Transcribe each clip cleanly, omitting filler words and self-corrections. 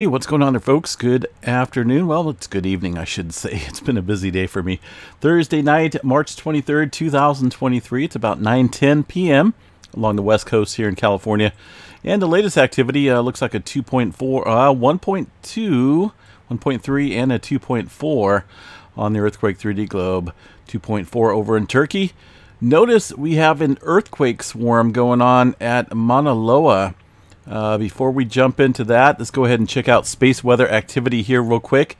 Hey, what's going on there, folks? Good afternoon. Well, it's good evening, I should say. It's been a busy day for me. Thursday night, March 23rd, 2023. It's about 9:10 p.m. along the west coast here in California. And the latest activity looks like a 2.4, 1.2, 1.3, and a 2.4 on the Earthquake 3D globe. 2.4 over in Turkey. Notice we have an earthquake swarm going on at Mauna Loa. Before we jump into that, let's go ahead and check out space weather activity here real quick,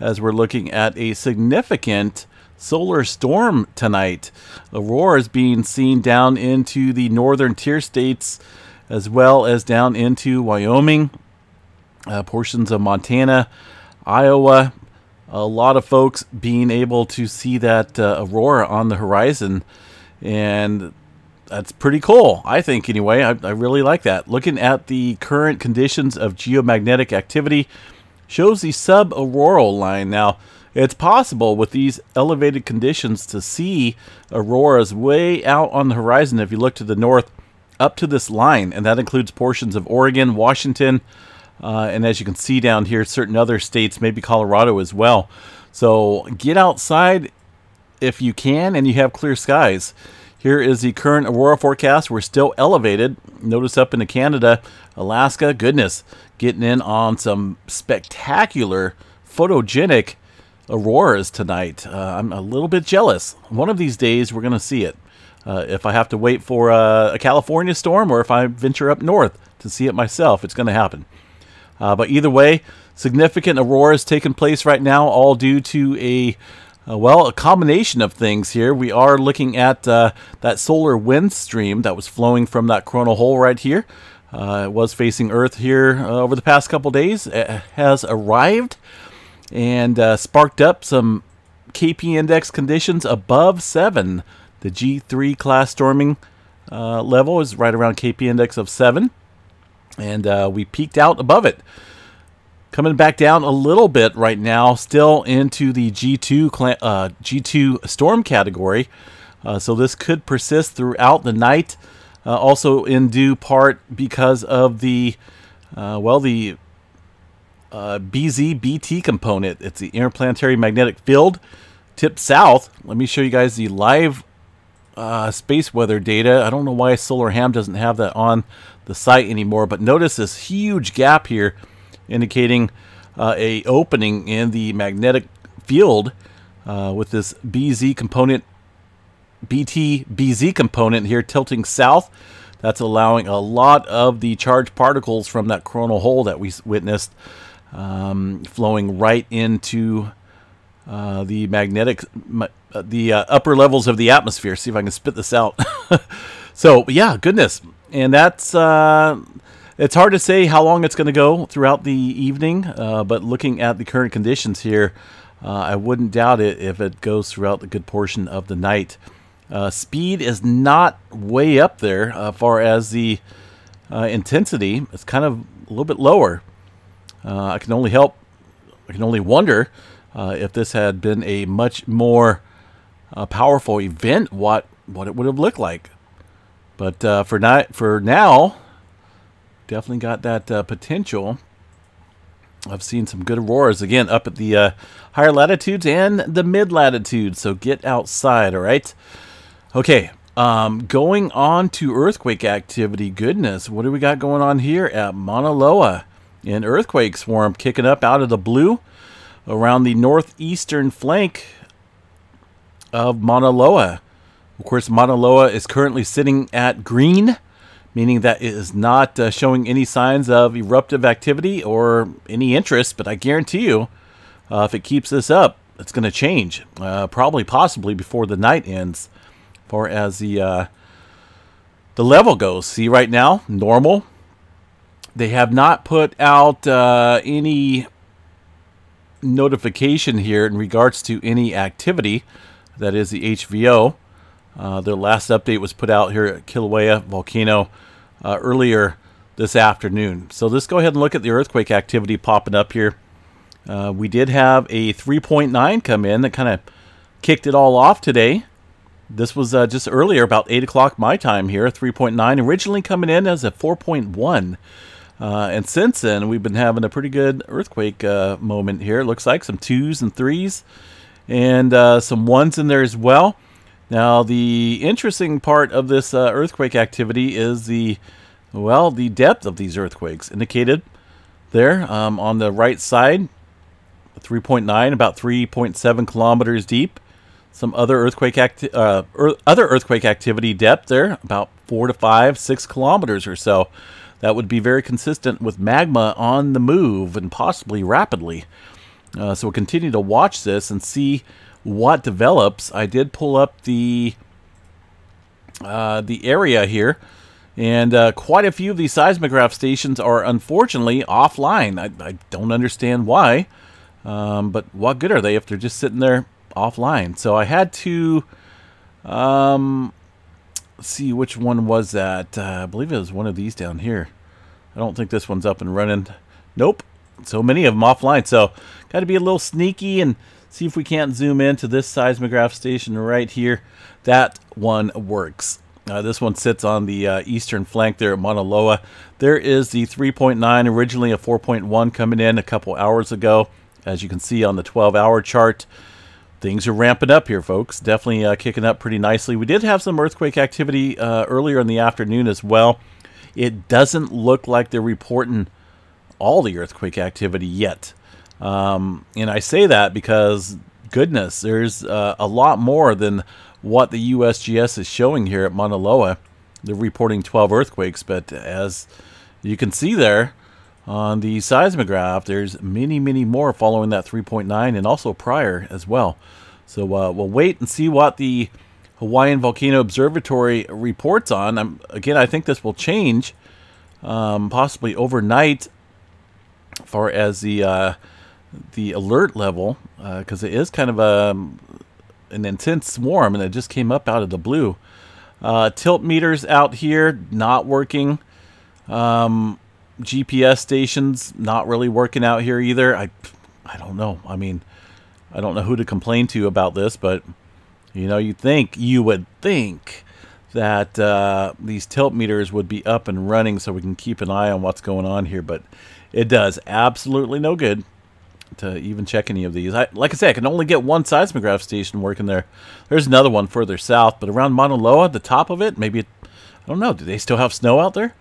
as we're looking at a significant solar storm tonight. Auroras being seen down into the northern tier states, as well as down into Wyoming, portions of Montana, Iowa. A lot of folks being able to see that aurora on the horizon, and that's pretty cool, I think, anyway. I really like that. Looking at the current conditions of geomagnetic activity, shows the sub-auroral line. Now, it's possible with these elevated conditions to see auroras way out on the horizon if you look to the north up to this line, and that includes portions of Oregon, Washington, and as you can see down here, certain other states, maybe Colorado as well. So get outside if you can and you have clear skies. Here is the current aurora forecast. We're still elevated. Notice up into Canada, Alaska, goodness, getting in on some spectacular photogenic auroras tonight. I'm a little bit jealous. One of these days we're going to see it. If I have to wait for a California storm, or if I venture up north to see it myself, it's going to happen. But either way, significant auroras taking place right now, all due to a combination of things here. We are looking at that solar wind stream that was flowing from that coronal hole right here. It was facing Earth here over the past couple days. It has arrived and sparked up some KP index conditions above 7. The G3 class storming level is right around KP index of 7. And we peaked out above it. Coming back down a little bit right now, still into the G2 storm category. So this could persist throughout the night. Also in due part because of the BZ-BT component. It's the interplanetary magnetic field tipped south. Let me show you guys the live space weather data. I don't know why Solar Ham doesn't have that on the site anymore, but notice this huge gap here, indicating a opening in the magnetic field with this BZ component, BT-BZ component here tilting south. That's allowing a lot of the charged particles from that coronal hole that we witnessed flowing right into the magnetic, the upper levels of the atmosphere. See if I can spit this out. So, yeah, goodness. And that's... it's hard to say how long it's going to go throughout the evening, but looking at the current conditions here, I wouldn't doubt it if it goes throughout the good portion of the night. Speed is not way up there as far as the intensity. It's kind of a little bit lower. I can only wonder if this had been a much more powerful event, what it would have looked like. But for now... Definitely got that potential. I've seen some good auroras, again, up at the higher latitudes and the mid-latitudes, so get outside, all right? Okay, going on to earthquake activity. Goodness, what do we got going on here at Mauna Loa? An earthquake swarm kicking up out of the blue around the northeastern flank of Mauna Loa. Of course, Mauna Loa is currently sitting at green, meaning that it is not showing any signs of eruptive activity or any interest. But I guarantee you, if it keeps this up, it's going to change. Probably, possibly before the night ends, as far as the level goes. See right now, normal. They have not put out any notification here in regards to any activity. That is the HVO. Their last update was put out here at Kilauea Volcano earlier this afternoon. So let's go ahead and look at the earthquake activity popping up here. We did have a 3.9 come in that kind of kicked it all off today. This was just earlier, about 8 o'clock my time here, 3.9. Originally coming in as a 4.1. And since then, we've been having a pretty good earthquake moment here. It looks like some 2s and 3s and some 1s in there as well. Now, the interesting part of this earthquake activity is the, well, the depth of these earthquakes indicated there on the right side. 3.9, about 3.7 kilometers deep. Some other earthquake activity depth there, about 4 to 5, 6 kilometers or so. That would be very consistent with magma on the move and possibly rapidly. So we'll continue to watch this and see what develops. I did pull up the area here, and quite a few of these seismograph stations are unfortunately offline. I don't understand why. But what good are they if they're just sitting there offline? So I had to see which one was that. I believe it was one of these down here. I don't think this one's up and running. Nope. So many of them offline. So got to be a little sneaky and see if we can't zoom into this seismograph station right here. That one works. This one sits on the eastern flank there at Mauna Loa. There is the 3.9, originally a 4.1 coming in a couple hours ago. As you can see on the 12-hour chart, things are ramping up here, folks. Definitely kicking up pretty nicely. We did have some earthquake activity earlier in the afternoon as well. It doesn't look like they're reporting all the earthquake activity yet. And I say that because, goodness, there's a lot more than what the USGS is showing here at Mauna Loa. They're reporting 12 earthquakes, but as you can see there, on the seismograph, there's many, many more following that 3.9 and also prior as well. So we'll wait and see what the Hawaiian Volcano Observatory reports on. Again, I think this will change possibly overnight as far as the alert level, because it is kind of an intense swarm, and it just came up out of the blue. Tilt meters out here, not working. GPS stations not really working out here either. I don't know. I mean, I don't know who to complain to about this, but you know, you would think that these tilt meters would be up and running so we can keep an eye on what's going on here, but it does absolutely no good to even check any of these. Like I say, I can only get one seismograph station working there. There's another one further south, but around Mauna Loa, the top of it, maybe, I don't know, do they still have snow out there?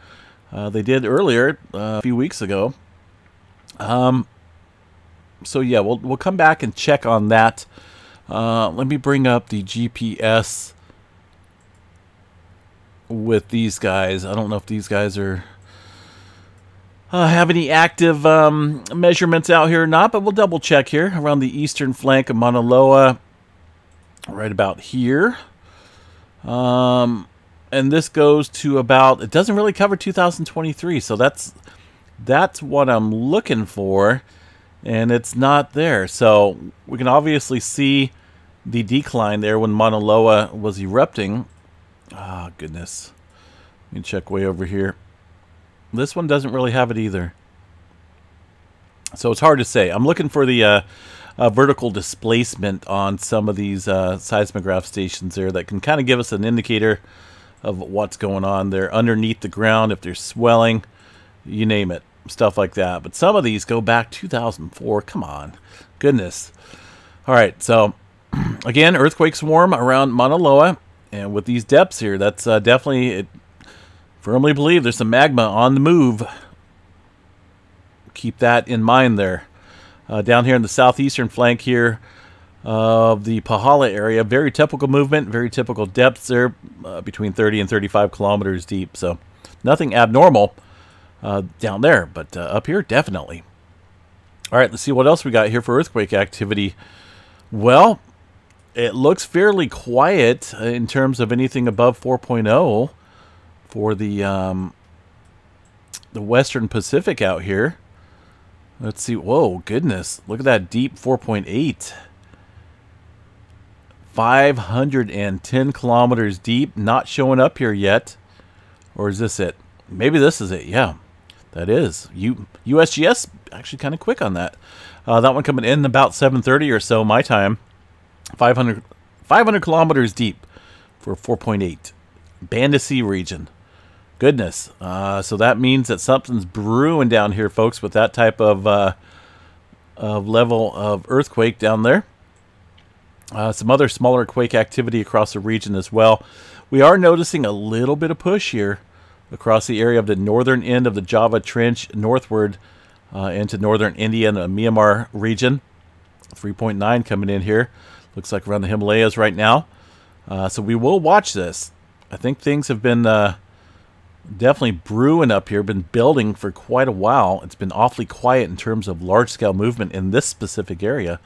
They did earlier, a few weeks ago. So yeah, we'll come back and check on that. Let me bring up the GPS with these guys. I don't know if these guys are have any active measurements out here or not, but we'll double check here around the eastern flank of Mauna Loa, right about here. And this goes to about, it doesn't really cover 2023, so that's what I'm looking for, and it's not there. So we can obviously see the decline there when Mauna Loa was erupting. Ah, goodness. Let me check way over here. This one doesn't really have it either. So it's hard to say. I'm looking for the vertical displacement on some of these seismograph stations there that can kind of give us an indicator of what's going on there underneath the ground, if there's swelling, you name it, stuff like that. But some of these go back 2004. Come on, goodness. All right, so again, earthquake swarm around Mauna Loa, and with these depths here, that's definitely, firmly believe there's some magma on the move. Keep that in mind there. Down here in the southeastern flank here of the Pahala area, very typical movement, very typical depths there, between 30 and 35 kilometers deep. So nothing abnormal down there, but up here, definitely. All right, let's see what else we got here for earthquake activity. Well, it looks fairly quiet in terms of anything above 4.0 for the Western Pacific out here. Let's see. Whoa, goodness. Look at that deep 4.8. 510 kilometers deep, not showing up here yet. Or is this it? Maybe this is it. Yeah, that is. USGS actually kind of quick on that. That one coming in about 7:30 or so my time. 500 kilometers deep for 4.8. Banda Sea region. Goodness. So that means that something's brewing down here, folks, with that type of level of earthquake down there. Some other smaller quake activity across the region as well. We are noticing a little bit of push here across the area of the northern end of the Java Trench northward into northern India and the Myanmar region. 3.9 coming in here. Looks like around the Himalayas right now. So we will watch this. I think things have been definitely brewing up here, been building for quite a while. It's been awfully quiet in terms of large-scale movement in this specific area.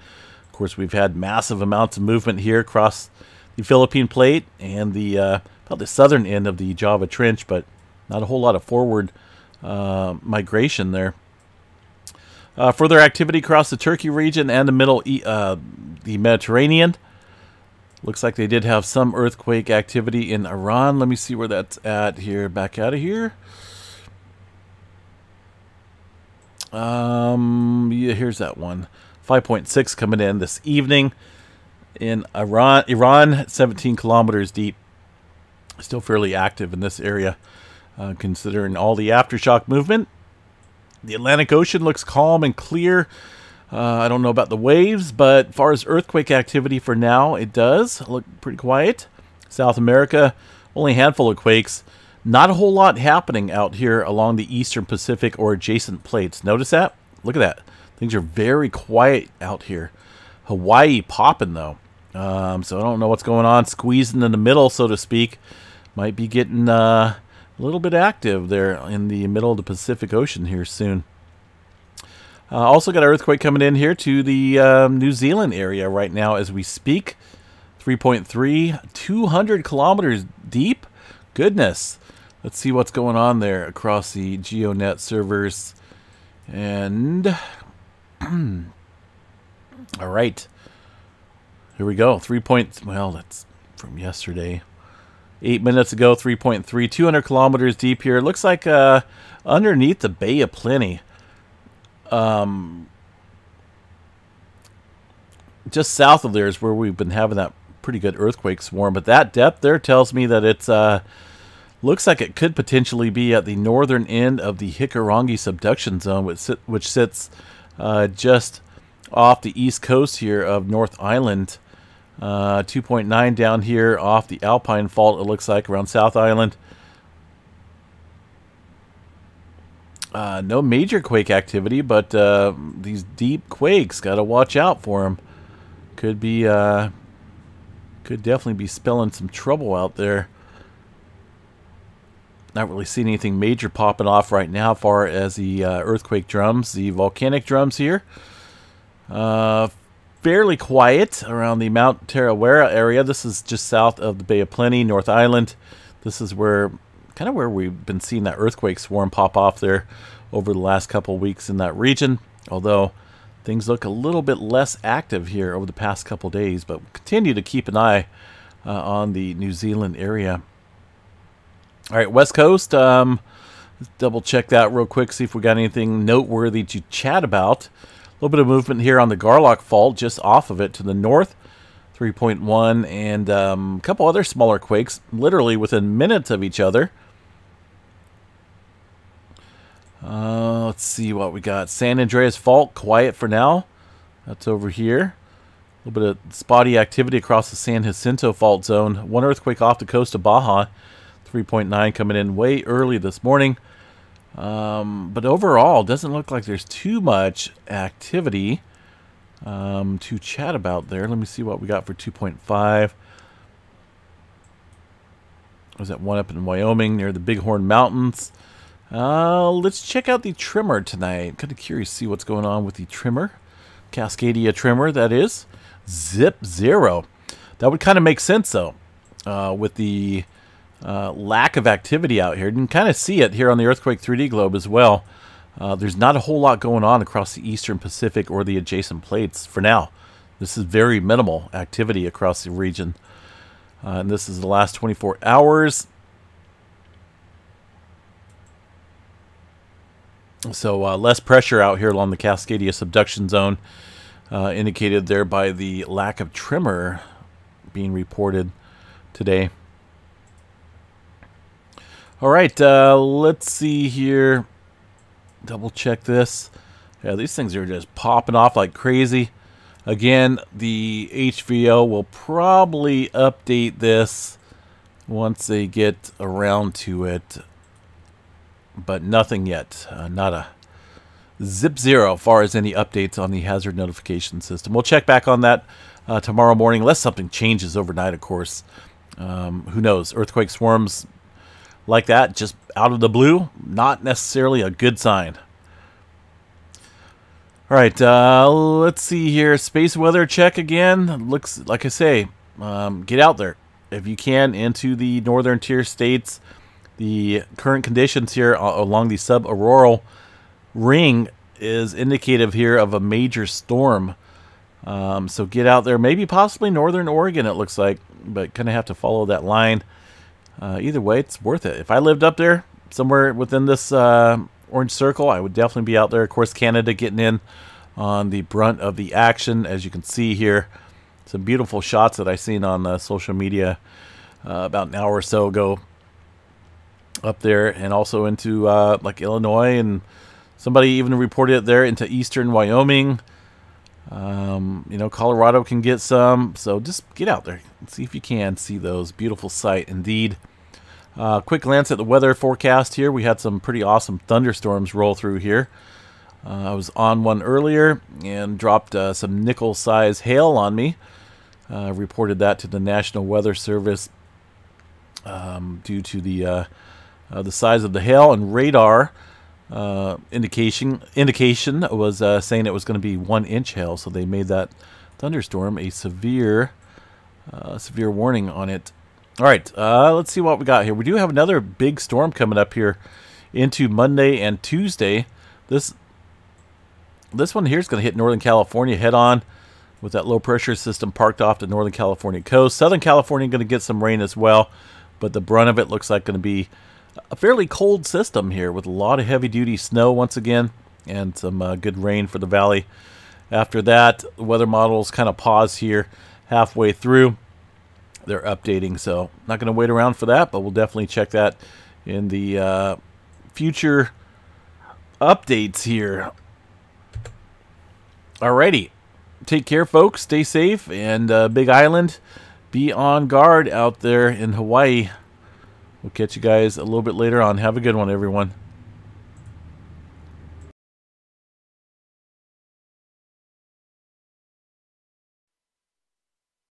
Of course, we've had massive amounts of movement here across the Philippine plate and the about the southern end of the Java Trench, but not a whole lot of forward migration there. Further activity across the Turkey region and the the Mediterranean. Looks like they did have some earthquake activity in Iran. Let me see where that's at here. Back out of here. Yeah, here's that one. 5.6 coming in this evening in Iran. 17 kilometers deep. Still fairly active in this area, considering all the aftershock movement. The Atlantic Ocean looks calm and clear. I don't know about the waves, but as far as earthquake activity for now, it does look pretty quiet. South America, only a handful of quakes. Not a whole lot happening out here along the eastern Pacific or adjacent plates. Notice that? Look at that. Things are very quiet out here. Hawaii popping, though. So I don't know what's going on. Squeezing in the middle, so to speak. Might be getting a little bit active there in the middle of the Pacific Ocean here soon. Also got an earthquake coming in here to the New Zealand area right now as we speak. 3.3, 200 kilometers deep. Goodness. Let's see what's going on there across the GeoNet servers. And all right. Here we go. 3 points. Well, that's from yesterday. 8 minutes ago, 3.3, 200 kilometers deep here. It looks like underneath the Bay of Plenty. Just south of there is where we've been having that pretty good earthquake swarm, but that depth there tells me that it's looks like it could potentially be at the northern end of the Hikurangi subduction zone, which sits just off the east coast here of North Island. 2.9 down here off the Alpine fault, it looks like, around South Island. No major quake activity, but these deep quakes, got to watch out for them. Could be, could definitely be spelling some trouble out there. Not really seeing anything major popping off right now as far as the earthquake drums, the volcanic drums here. Fairly quiet around the Mount Tarawera area. This is just south of the Bay of Plenty, North Island. This is where kind of where we've been seeing that earthquake swarm pop off there over the last couple weeks in that region, although things look a little bit less active here over the past couple days, but we'll continue to keep an eye on the New Zealand area. All right, West Coast, let's double check that real quick, see if we got anything noteworthy to chat about. A little bit of movement here on the Garlock Fault, just off of it to the north, 3.1, and a couple other smaller quakes, literally within minutes of each other. Let's see what we got. San Andreas fault, quiet for now. That's over here. A little bit of spotty activity across the San Jacinto fault zone. One earthquake off the coast of Baja, 3.9 coming in way early this morning. But overall, doesn't look like there's too much activity to chat about there. Let me see what we got for 2.5. Was that one up in Wyoming near the Bighorn mountains? Let's check out the tremor tonight. Kind of curious to see what's going on with the tremor. Cascadia tremor, that is. Zip zero. That would kind of make sense, though, with the lack of activity out here. You can kind of see it here on the Earthquake 3D globe as well. There's not a whole lot going on across the eastern Pacific or the adjacent plates for now. This is very minimal activity across the region. And this is the last 24 hours. So less pressure out here along the Cascadia subduction zone, indicated there by the lack of tremor being reported today. All right, let's see here. Double check this. Yeah, these things are just popping off like crazy. Again, the HVO will probably update this once they get around to it, but nothing yet. Not a zip zero as far as any updates on the hazard notification system. We'll check back on that tomorrow morning, unless something changes overnight, of course. Who knows? Earthquake swarms like that, just out of the blue, not necessarily a good sign. All right, let's see here. Space weather check again. Looks like I say, get out there if you can into the northern tier states. The current conditions here along the sub-auroral ring is indicative here of a major storm. So get out there. Maybe possibly northern Oregon, it looks like, but kind of have to follow that line. Either way, it's worth it. If I lived up there somewhere within this orange circle, I would definitely be out there. Of course, Canada getting in on the brunt of the action, as you can see here. Some beautiful shots that I seen on social media about an hour or so ago up there, and also into like Illinois, and somebody even reported it there into eastern Wyoming. You know, Colorado can get some, so just get out there and see if you can see those. Beautiful sight indeed. Quick glance at the weather forecast here. We had some pretty awesome thunderstorms roll through here. I was on one earlier and dropped some nickel size hail on me. Reported that to the National Weather Service due to the size of the hail, and radar indication was saying it was going to be 1-inch hail, so they made that thunderstorm a severe severe warning on it. All right, let's see what we got here. We do have another big storm coming up here into Monday and Tuesday. This one here is going to hit Northern California head on with that low pressure system parked off the Northern California coast. Southern California going to get some rain as well, but the brunt of it looks like going to be a fairly cold system here with a lot of heavy-duty snow once again, and some good rain for the valley. After that, the weather models kind of pause here halfway through. They're updating, so not going to wait around for that, but we'll definitely check that in the future updates here. Alrighty. Take care, folks. Stay safe, and Big Island, be on guard out there in Hawaii. We'll catch you guys a little bit later on. Have a good one, everyone.